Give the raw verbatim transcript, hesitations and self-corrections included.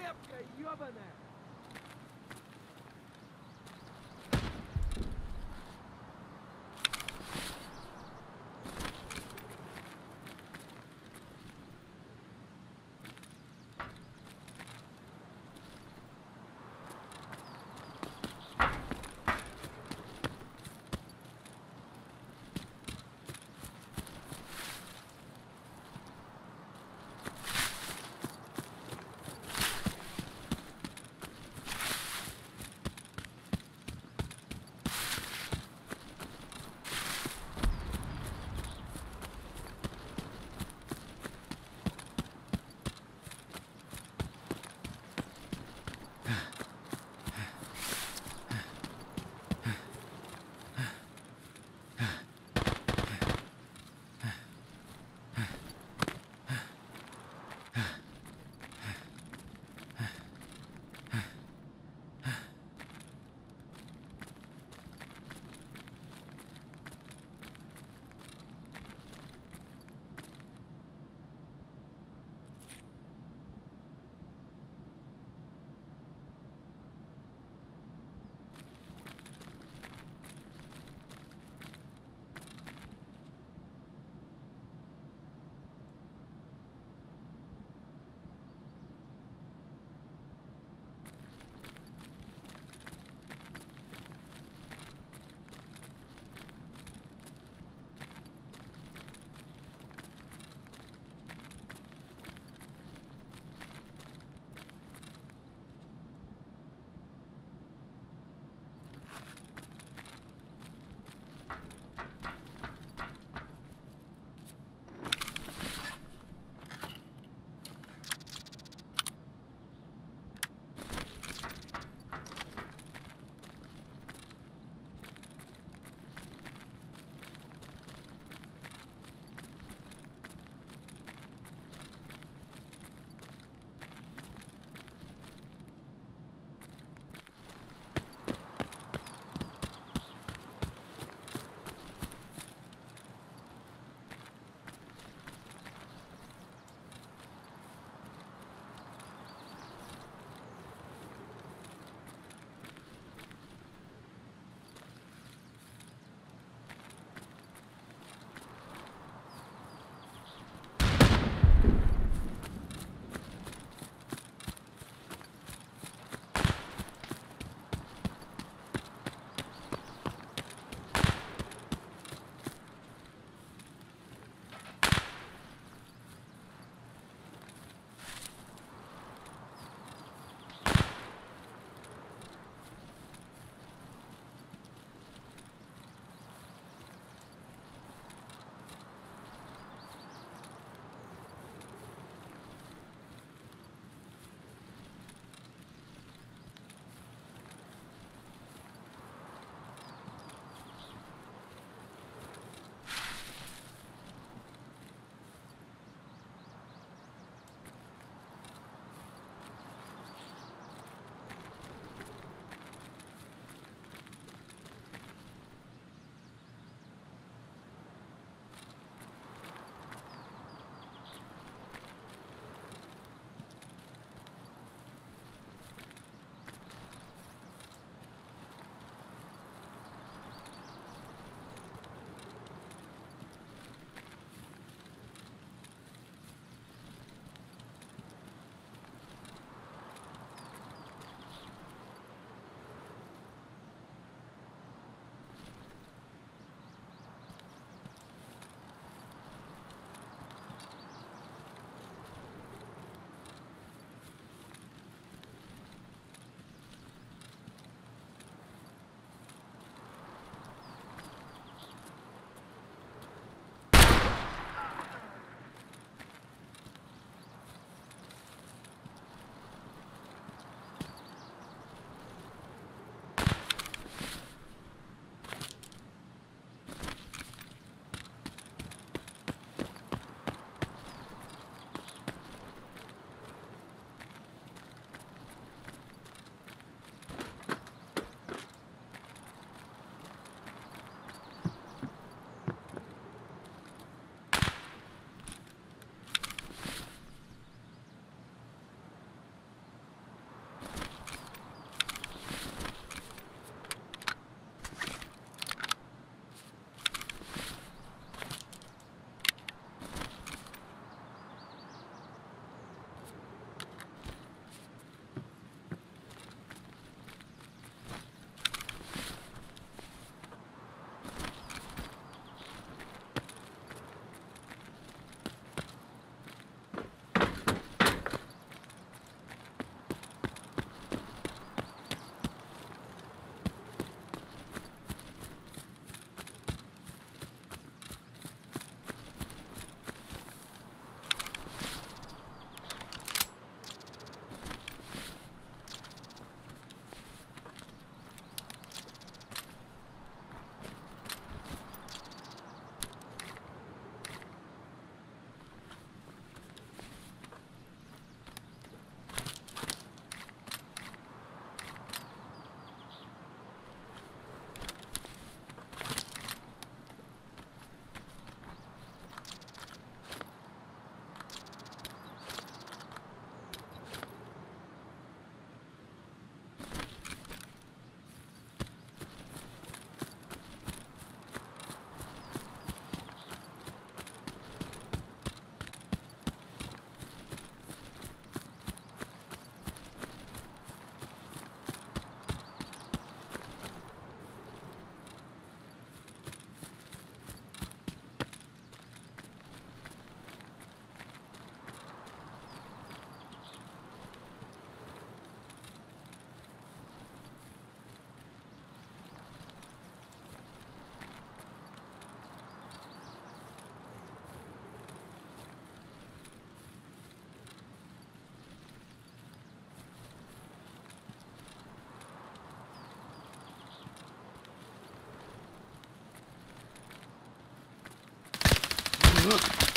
Кепка ёбаная! Ну,